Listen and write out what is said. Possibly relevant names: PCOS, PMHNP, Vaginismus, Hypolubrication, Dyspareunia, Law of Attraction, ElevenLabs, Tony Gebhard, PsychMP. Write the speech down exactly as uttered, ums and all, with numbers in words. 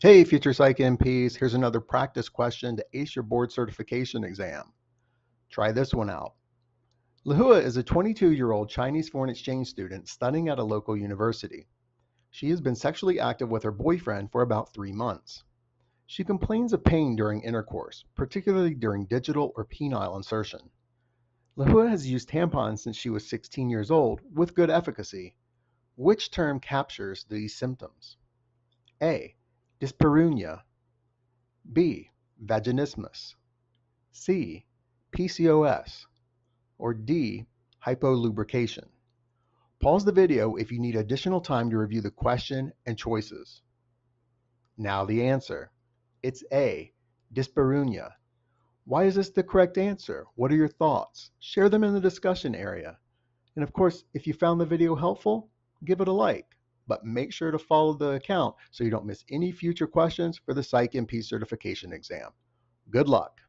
Hey, future Psych M Ps, here's another practice question to ace your board certification exam. Try this one out. Lihua is a twenty-two-year-old Chinese foreign exchange student studying at a local university. She has been sexually active with her boyfriend for about three months. She complains of pain during intercourse, particularly during digital or penile insertion. Lihua has used tampons since she was sixteen years old with good efficacy. Which term captures these symptoms? A. Dyspareunia. B. Vaginismus. C. P C O S. Or D. Hypolubrication. Pause the video if you need additional time to review the question and choices. Now the answer. It's A. Dyspareunia. Why is this the correct answer? What are your thoughts? Share them in the discussion area. And of course, if you found the video helpful, give it a like. But make sure to follow the account so you don't miss any future questions for the Psych M P certification exam. Good luck.